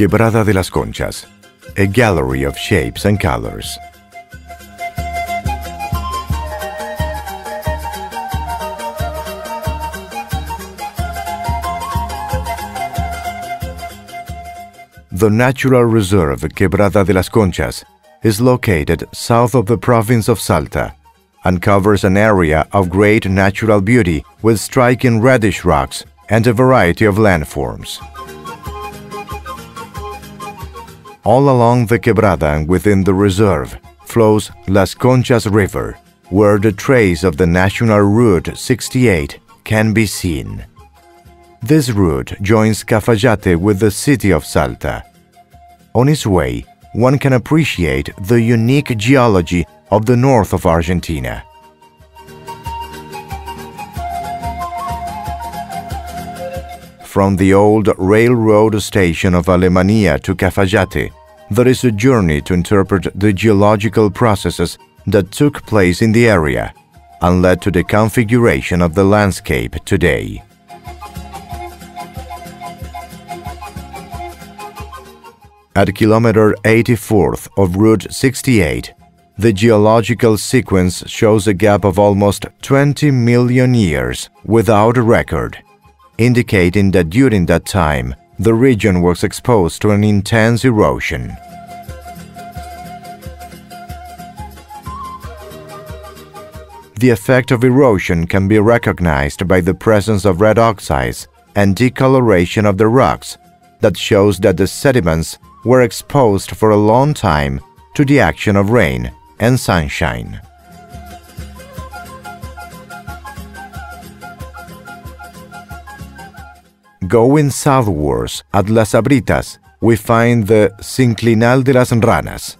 Quebrada de las Conchas, a gallery of shapes and colors. The natural reserve Quebrada de las Conchas is located south of the province of Salta and covers an area of great natural beauty with striking reddish rocks and a variety of landforms. All along the Quebrada and within the reserve flows Las Conchas River, where the trace of the National Route 68 can be seen. This route joins Cafayate with the city of Salta. On its way, one can appreciate the unique geology of the north of Argentina. From the old railroad station of Alemania to Cafayate, there is a journey to interpret the geological processes that took place in the area and led to the configuration of the landscape today. At kilometer 84th of Route 68, the geological sequence shows a gap of almost 20 million years without a record, indicating that during that time the region was exposed to an intense erosion. The effect of erosion can be recognized by the presence of red oxides and decoloration of the rocks that shows that the sediments were exposed for a long time to the action of rain and sunshine. Going southwards at Las Abritas, we find the Sinclinal de las Ranas,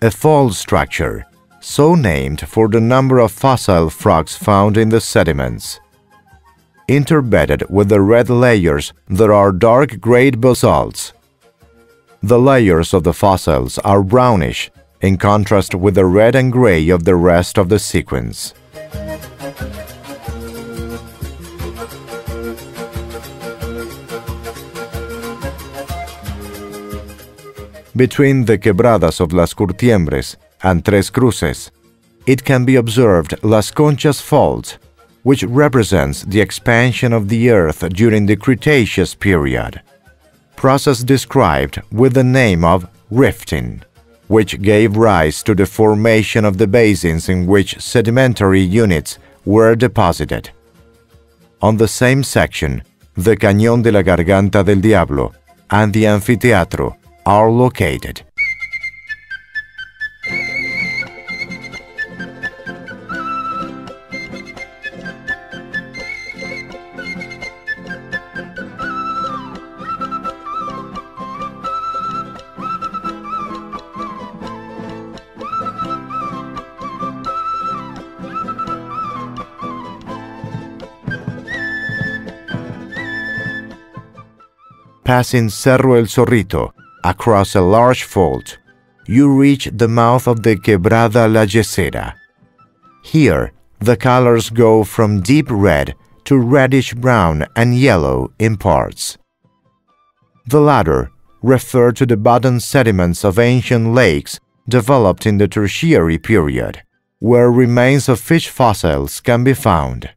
a fault structure, so named for the number of fossil frogs found in the sediments. Interbedded with the red layers, there are dark grey basalts. The layers of the fossils are brownish, in contrast with the red and grey of the rest of the sequence. Between the quebradas of Las Curtiembres and Tres Cruces, it can be observed Las Conchas Fault, which represents the expansion of the Earth during the Cretaceous period, process described with the name of rifting, which gave rise to the formation of the basins in which sedimentary units were deposited. On the same section, the Cañón de la Garganta del Diablo and the Anfiteatro are located. Passing Cerro El Zorrito, across a large fault, you reach the mouth of the Quebrada La Yesera. Here, the colors go from deep red to reddish-brown and yellow in parts. The latter refer to the bottom sediments of ancient lakes developed in the Tertiary period, where remains of fish fossils can be found.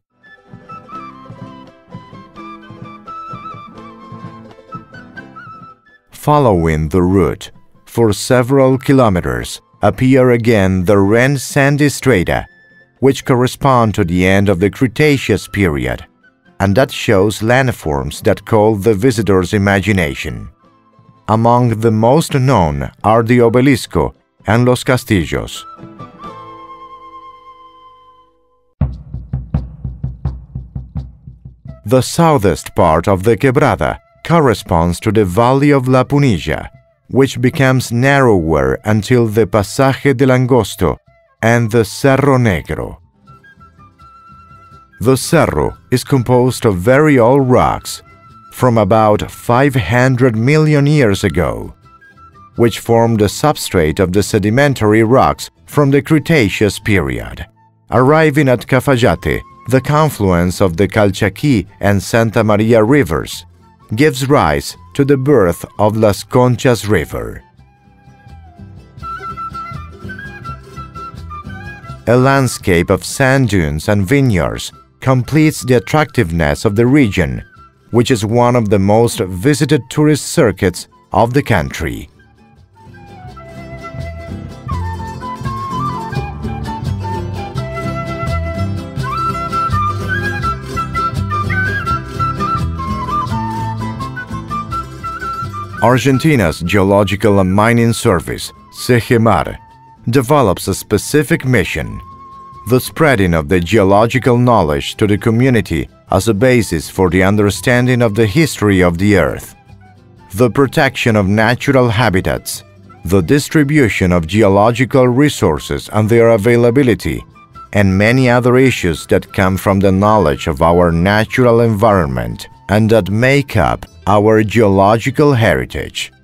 Following the route, for several kilometers, appear again the red sandy strata, which correspond to the end of the Cretaceous period, and that shows landforms that call the visitor's imagination. Among the most known are the Obelisco and Los Castillos. The southest part of the Quebrada corresponds to the Valley of La Punilla, which becomes narrower until the Pasaje del Angosto and the Cerro Negro. The Cerro is composed of very old rocks from about 500 million years ago, which formed the substrate of the sedimentary rocks from the Cretaceous period. Arriving at Cafayate, the confluence of the Calchaqui and Santa Maria rivers gives rise to the birth of Las Conchas River. A landscape of sand dunes and vineyards completes the attractiveness of the region, which is one of the most visited tourist circuits of the country. Argentina's Geological and Mining Service, SEGEMAR, develops a specific mission: the spreading of the geological knowledge to the community as a basis for the understanding of the history of the Earth, the protection of natural habitats, the distribution of geological resources and their availability, and many other issues that come from the knowledge of our natural environment and that make up our geological heritage.